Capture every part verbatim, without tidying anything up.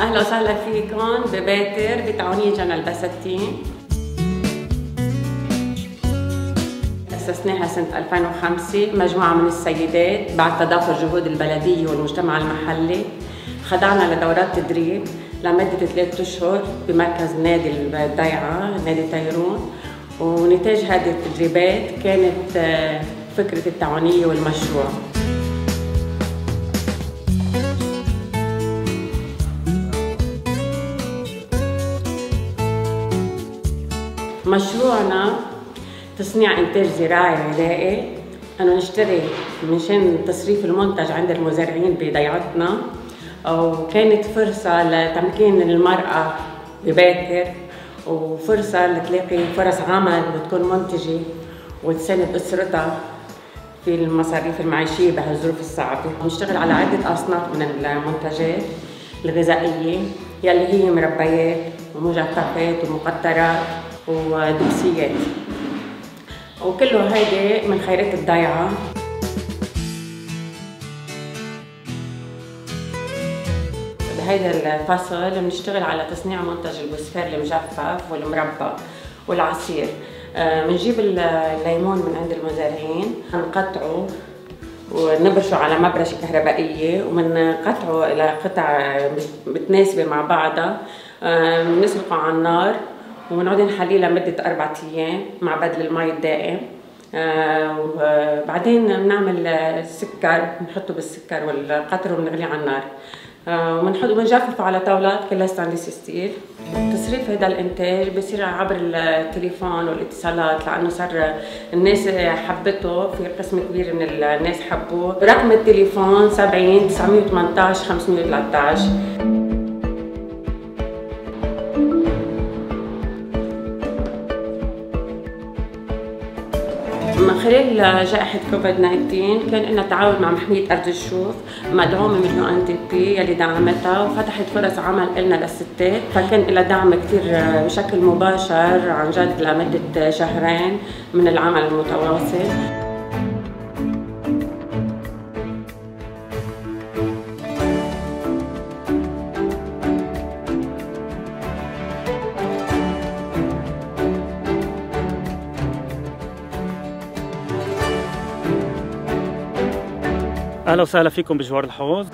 اهلا وسهلا فيكم بباتر بتعاونية جنى البساتين. اسسناها سنة ألفين وخمسة مجموعة من السيدات بعد تضافر جهود البلدية والمجتمع المحلي. خضعنا لدورات تدريب لمدة ثلاثة أشهر بمركز نادي الضيعة نادي تيرون، ونتاج هذه التدريبات كانت فكرة التعاونية والمشروع. مشروعنا تصنيع إنتاج زراعي غذائي، أنه نشتري منشان تصريف المنتج عند المزارعين بضيعتنا، وكانت فرصة لتمكين المرأة بباكر وفرصة لتلاقي فرص عمل وتكون منتجة وتساند أسرتها في المصاريف المعيشية بهالظروف الصعبة. ونشتغل على عدة أصناف من المنتجات الغذائية يلي هي مربيات ومجففات ومقطرات ودبسيات، وكله هيدي من خيرات الضيعة. بهيدا الفصل بنشتغل على تصنيع منتج البوسفير المجفف والمربى والعصير. بنجيب الليمون من عند المزارعين، بنقطعه ونبرشه على مبرشة كهربائية وبنقطعه إلى قطع متناسبة مع بعضها، بنسلقه على النار ونقعد نحليه لمدة أربعة أيام مع بدل المي الدائم. وبعدين بنعمل سكر، بنحطه بالسكر والقطر وبنغليه على النار وبنحطه وبنجففه على طاولات كلها ستانلس ستيل. تصريف هذا الإنتاج بصير عبر التليفون والاتصالات، لأنه صار الناس حبته، في قسم كبير من الناس حبوه. رقم التليفون سبعين تسعمية وثمنطعش خمسمية وثلاثطعش. من خلال جائحة كوفيد تسعة عشر كان لنا تعاون مع محمية أرز الشوف مدعومة من يو إن دي بي يلي دعمتها وفتحت فرص عمل لنا للستات، فكان لها دعم كثير بشكل مباشر عن جد لمدة شهرين من العمل المتواصل. اهلا وسهلا فيكم بجوار الحوض.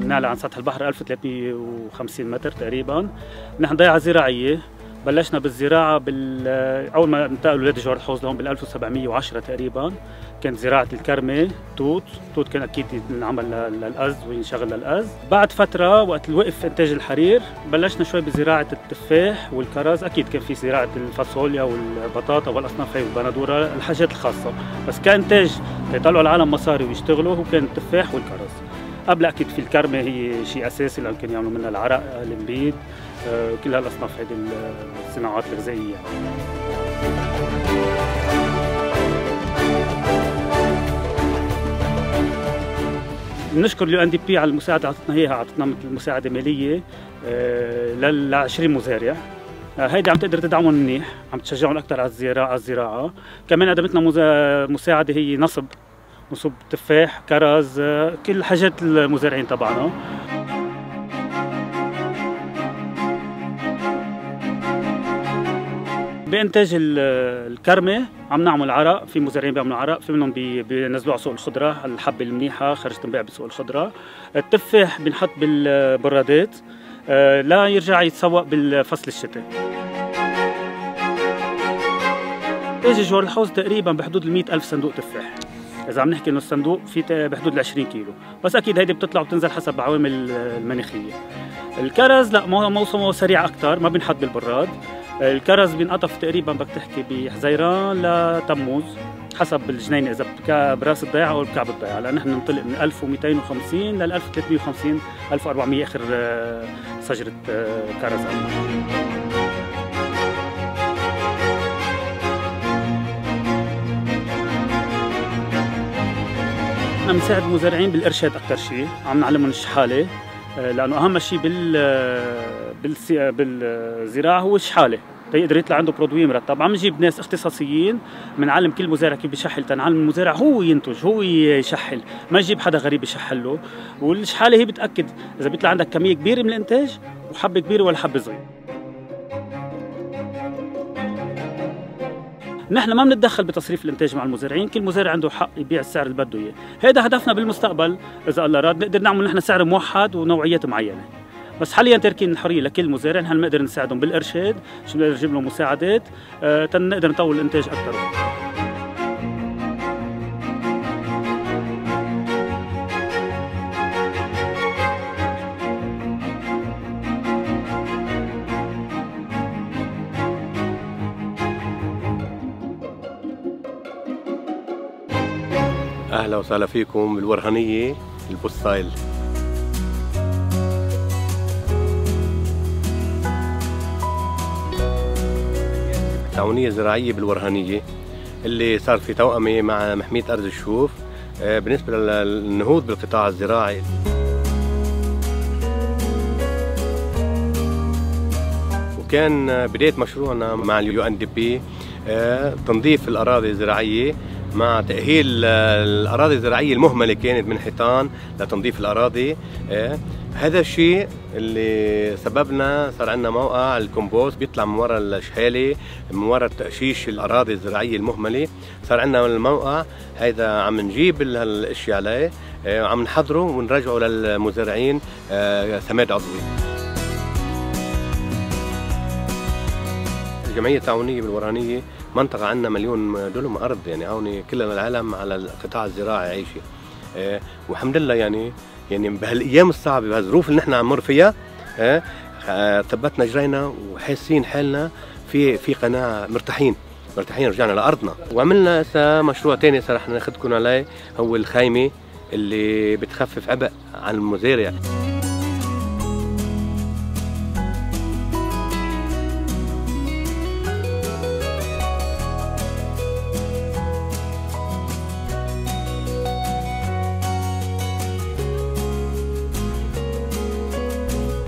بنعلى عن سطح البحر ألف وثلاثمية وخمسين متر تقريبا. نحن ضيعه زراعيه، بلشنا بالزراعه بال اول ما انتقلوا اولاد جوار الحوض لهون بال ألف وسبعمية وعشرة تقريبا. كانت زراعه الكرمه، توت، توت كان اكيد ينعمل للأز وينشغل للأز. بعد فتره وقت وقف انتاج الحرير بلشنا شوي بزراعه التفاح والكرز، اكيد كان في زراعه الفاصوليا والبطاطا والاصناف هي والبندوره، الحاجات الخاصه، بس كان انتاج يطلعوا العالم مصاري ويشتغلوا هو كان التفاح والكرز. قبل اكيد في الكرمه هي شيء اساسي لانه كانوا يعملوا منها العرق، النبيذ، كل هالاصناف هذه الصناعات الغذائيه. بنشكر اليو ان دي بي على المساعده اللي عطتنا اياها، عطتنا مثل مساعده ماليه لل عشرين مزارع. هيدي عم تقدر تدعمهم منيح، عم تشجعهم اكثر على الزراعه على الزراعه، كمان قدمتنا مساعده هي نصب نصب تفاح، كرز، كل حاجات المزارعين تبعنا. بانتاج الكرمه عم نعمل عرق، في مزارعين بيعملوا عرق، في منهم بينزلوه على سوق الخضره، الحبه المنيحه خرجت تنباع بسوق الخضره. التفاح بنحط بالبرادات لا يرجع يتسوق بالفصل الشتاء. انتاج جوار الحوض تقريبا بحدود ال مية ألف صندوق تفاح، اذا عم نحكي انه الصندوق في بحدود ال عشرين كيلو، بس اكيد هيدي بتطلع وبتنزل حسب عوامل المناخيه. الكرز لا، موسمه سريع اكثر، ما بنحط بالبراد. الكرز بينقطف تقريبا بدك تحكي بحزيران لتموز حسب الجنينه، اذا براس الضيعه او بكعب الضيعه، لان نحن ننطلق من ألف ومئتين وخمسين لل ألف وثلاثمية وخمسين ألف وأربعمية اخر شجره كرز. نحن بنساعد المزارعين بالارشاد اكثر شيء، عم نعلمهم الشحاله، لانه اهم شيء بال بالزراعه هو الشحاله، ليقدر يطلع عنده برودوي مرتب. عم نجيب ناس اختصاصيين، بنعلم كل مزارع كيف بشحل، تنعلم المزارع هو ينتج هو يشحل، ما نجيب حدا غريب يشحل له. والشحاله هي بتاكد اذا بيطلع عندك كميه كبيره من الانتاج وحبه كبيره ولا حبه صغيره. نحن ما بنتدخل بتصريف الانتاج مع المزارعين، كل مزارع عنده حق يبيع السعر اللي بده اياه، هذا هدفنا بالمستقبل اذا الله راد نقدر نعمل نحن سعر موحد ونوعيات معينه. بس حاليا تاركين الحريه لكل مزارع، نحن بنقدر نساعدهم بالارشاد، شو بنقدر نجيب لهم مساعدات آه تنقدر نطول الانتاج اكثر. اهلا وسهلا فيكم بالورهنيه البوستايل. تعاونيه زراعيه بالورهنيه اللي صار في توأمه مع محميه أرز الشوف بالنسبه للنهوض بالقطاع الزراعي. وكان بدايه مشروعنا مع اليو ان دي بي تنظيف الاراضي الزراعيه مع تأهيل الأراضي الزراعية المهملة كانت من حيطان لتنظيف الأراضي. هذا الشيء اللي سببنا صار عندنا موقع الكومبوست بيطلع من وراء الشحالة، من وراء تقشيش الأراضي الزراعية المهملة. صار عندنا الموقع هذا عم نجيب هالاشياء عليه وعم نحضره ونرجعه للمزارعين سماد عضوي. الجمعية التعاونية بالورهنية منطقة عندنا مليون دولم أرض، يعني عاوني كل العالم على القطاع الزراعي عايشة. أه والحمد لله يعني يعني بهالأيام الصعبة بهالظروف اللي نحن عم نمر فيها أه ثبتنا جرينا وحاسين حالنا في في قناعة، مرتاحين مرتاحين رجعنا لأرضنا. وعملنا هسه مشروع ثاني صار رح ناخذكم عليه، هو الخيمة اللي بتخفف عبء عن المزارع.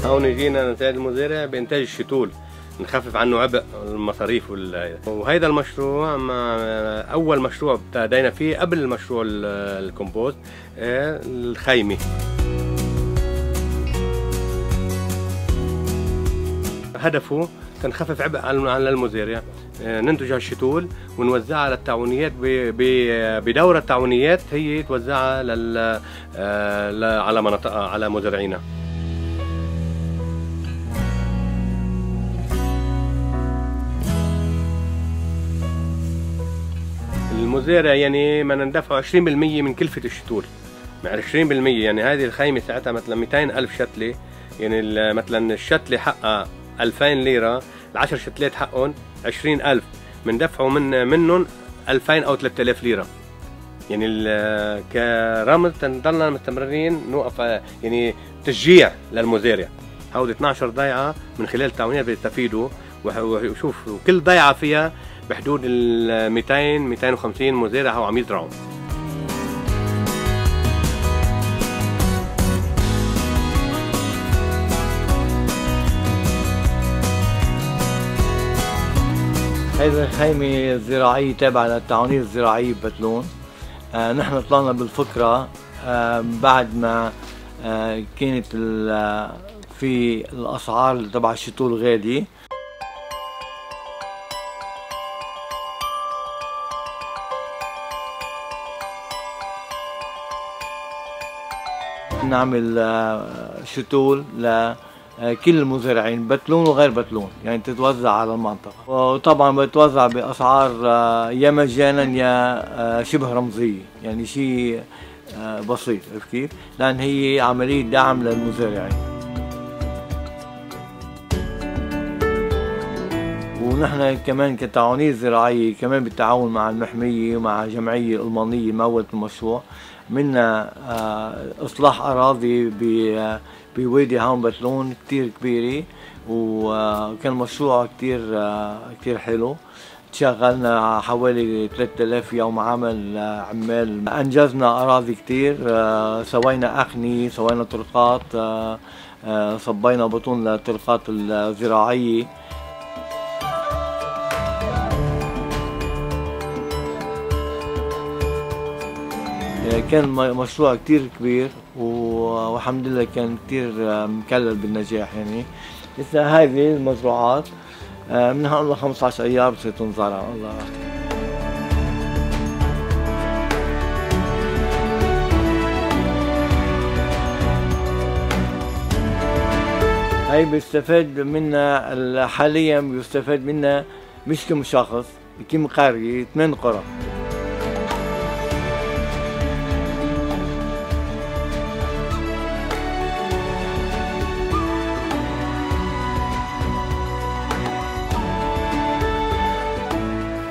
هون جينا نساعد المزارع بإنتاج الشتول، نخفف عنه عبء المصاريف وال... وهذا المشروع ما أول مشروع بدينا فيه قبل المشروع الكومبوست الخيمة. هدفه تنخفف عبء على المزارع، ننتج هالشتول ونوزعها على التعاونيات بدورة التعاونيات هي توزعها لل... على مناطقها على مزارعينا. المزارع يعني ما ندفعوا عشرين بالمية من كلفة الشتول، مع عشرين بالمية يعني هذه الخيمة ساعتها مثلا مئتين ألف شتلة، يعني مثلا الشتلة حقها ألفين ليرة، العشر شتلات حقهم عشرين ألف، بندفعوا من منهم ألفين أو ثلاثة آلاف ليرة. يعني كرمز نضلنا مستمرين نوقف يعني تشجيع للمزارع. هودي اثنعش ضيعة من خلال التعاونيات بيستفيدوا، وشوفوا كل ضيعة فيها بحدود ال مئتين مئتين وخمسين مزارع هو عم يزرعوا. هذه الخيمة الزراعية تابعة للتعاونية الزراعية بتلون. آه نحن طلعنا بالفكرة آه بعد ما آه كانت في الأسعار تبع الشتول غالية. نعمل شتول لكل المزارعين بتلون وغير بتلون، يعني تتوزع على المنطقة، وطبعا بتوزع بأسعار يا مجانا يا شبه رمزية، يعني شيء بسيط كيف، لأن هي عملية دعم للمزارعين. ونحن كمان كتعاونية زراعية كمان بالتعاون مع المحمية ومع جمعية ألمانية مولت المشروع منا إصلاح أراضي بوادي هون بتلون كتير كبيرة، وكان مشروع كتير كتير حلو. تشغلنا حوالي ثلاثة آلاف يوم عمل عمال، أنجزنا أراضي كتير، سوينا أخني، سوينا طرقات، صبينا بطون للطرقات الزراعية. كان مشروع كتير كبير والحمد لله كان كتير مكلل بالنجاح. يعني لسه هذه المزروعات منها الله خمسة عشر ايار بصير تنزرع. الله هي بيستفاد منا حاليا، بيستفاد منا مش كم شخص، كم قرية، ثمان قرى.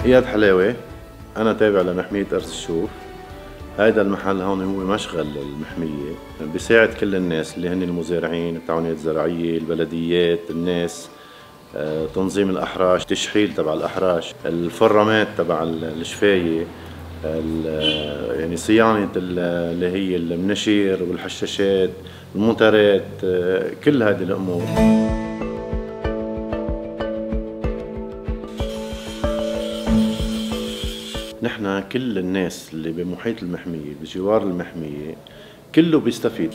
إياد حلاوي، أنا تابع لمحمية أرز الشوف. هيدا المحل هون هو مشغل المحمية، بيساعد كل الناس اللي هن المزارعين، التعاونيات الزراعية، البلديات، الناس، تنظيم الأحراش، تشحيل تبع الأحراش، الفرامات تبع الشفاية، يعني صيانة اللي هي المناشير والحشاشات، الموترات، كل هذه الأمور. نحن كل الناس اللي بمحيط المحمية بجوار المحمية كله بيستفيد،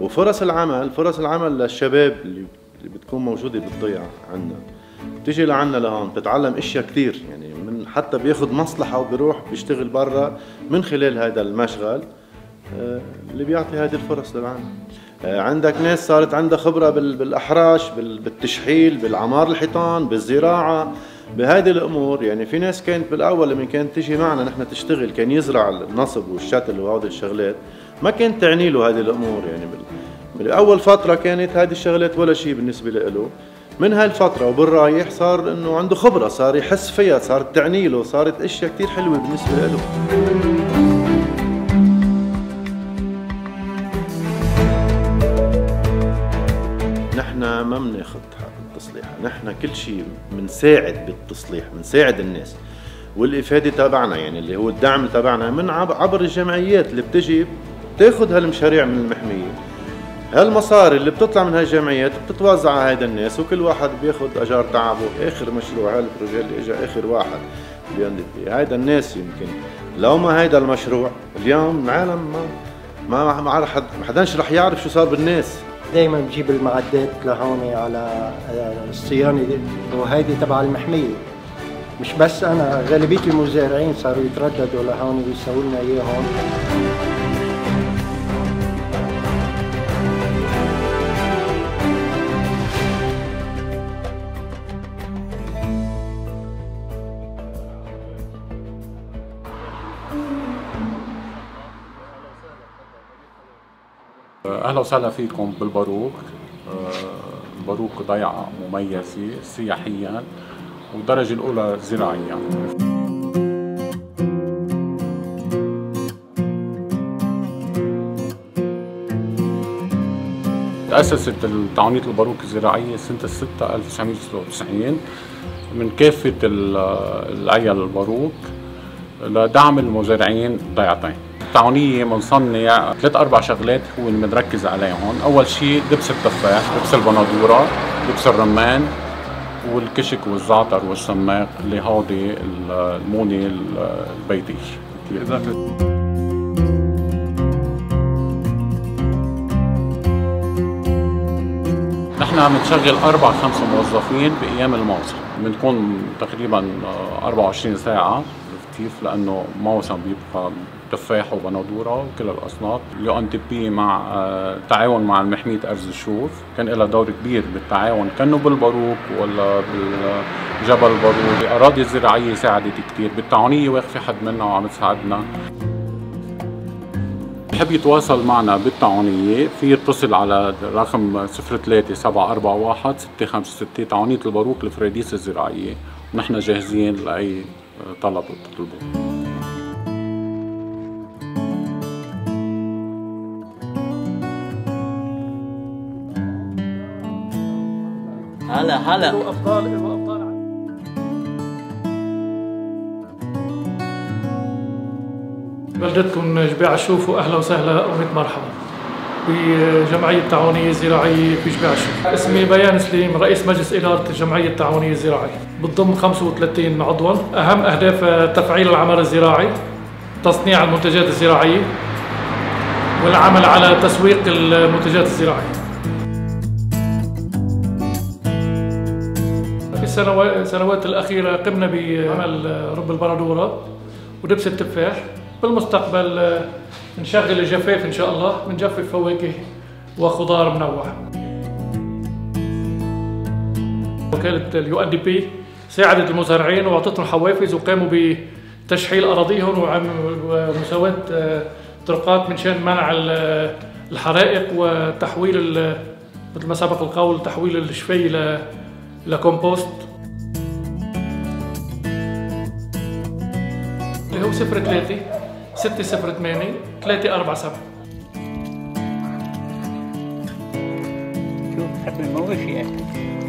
وفرص العمل فرص العمل للشباب اللي بتكون موجودة بالضيعة عنا، بتيجي لعنا لهون بتتعلم اشياء كثير. يعني من حتى بياخد مصلحة وبيروح بيشتغل برا من خلال هذا المشغل اللي بيعطي هذه الفرص للعمل. عندك ناس صارت عندها خبرة بالأحراش، بالتشحيل، بالعمار الحيطان، بالزراعة، بهذه الأمور. يعني في ناس كانت بالأول لما كانت تجي معنا نحن تشتغل كان يزرع النصب والشتل وهذه الشغلات، ما كانت تعني له هذه الأمور. يعني بالأول فترة كانت هذه الشغلات ولا شيء بالنسبة له. من هالفترة وبالرايح صار إنه عنده خبرة، صار يحس فيها، صارت تعني له، صارت أشياء كتير حلوة بالنسبة له. نحن ما بناخذ حق التصليح، نحن كل شيء بنساعد بالتصليح، بنساعد الناس. والافاده تبعنا يعني اللي هو الدعم تبعنا من عبر الجمعيات اللي بتجي بتاخذ هالمشاريع من المحميه. هالمصاري اللي بتطلع من هالجمعيات بتتوزع على هيدا الناس، وكل واحد بياخذ اجار تعبه. اخر مشروع هالبروجي اللي اجى اخر واحد بي ان دي بي، هيدا الناس يمكن لو ما هيدا المشروع اليوم العالم ما ما حد ما حداش رح يعرف شو صار بالناس. دائما بجيب المعدات لهون على الصيانه، وهيدي تبع المحميه. مش بس انا، غالبيه المزارعين صاروا يترددوا لهون ويسووا لنا اياهم. أهلا وسهلا فيكم بالباروك. الباروك ضيعة مميزة سياحيا والدرجة الأولى زراعيا. تأسست تعاونية الباروك الزراعية سنة الستة ألف وتسعمية وستة وتسعين من كافة العيال الباروك لدعم المزارعين الضيعتين. التعاونية منصنع ثلاث أربع شغلات هو اللي بنركز عليهم. أول شيء دبس التفاح، دبس البندورة، دبس الرمان، والكشك والزعتر والسماق اللي هودي المونة البيتية. نحن بنشغل أربع خمس موظفين بأيام الموسم، بنكون تقريبا أربعة وعشرين ساعة كتيف لأنه موسم بيبقى تفاح وبندوره وكل الاصناف. اليو ان دي بي مع التعاون مع محمية ارز الشوف كان لها دور كبير بالتعاون، كانوا بالباروك ولا بالجبل الباروك. الاراضي الزراعيه ساعدت كثير، بالتعاونيه واقفه حد منا وعم تساعدنا. بحب يتواصل معنا بالتعاونيه في يتصل على رقم صفر ثلاثة سبعة أربعة واحد ستة خمسة ستة تعاونيه الباروك الفريديس الزراعيه، ونحن جاهزين لاي طلب تطلبوه. هلا هلا ابطال ابطال. بلدتكم جباع الشوف، اهلا وسهلا وميت مرحبا. بجمعية التعاونية الزراعية في جباع الشوف. اسمي بيان سليم، رئيس مجلس إدارة الجمعية التعاونية الزراعية، بتضم خمسة وثلاثين عضوا. أهم أهداف تفعيل العمل الزراعي، تصنيع المنتجات الزراعية والعمل على تسويق المنتجات الزراعية. في السنوات الأخيرة قمنا بعمل رب البندورة ودبس التفاح. بالمستقبل نشغل الجفاف إن شاء الله، بنجفف فواكه وخضار منوعة. وكالة اليو ان دي بي ساعدت المزارعين وأعطتهم حوافز وقاموا بتشحيل أراضيهم ومساواة طرقات من شأن منع الحرائق وتحويل، مثل ما سبق القول، تحويل الشفي إلى لكومبوست. اللي هو صفر ثلاثة ستة صفر ثمانية ثلاثة أربعة سبعة. شوف حتى المواشي يعني.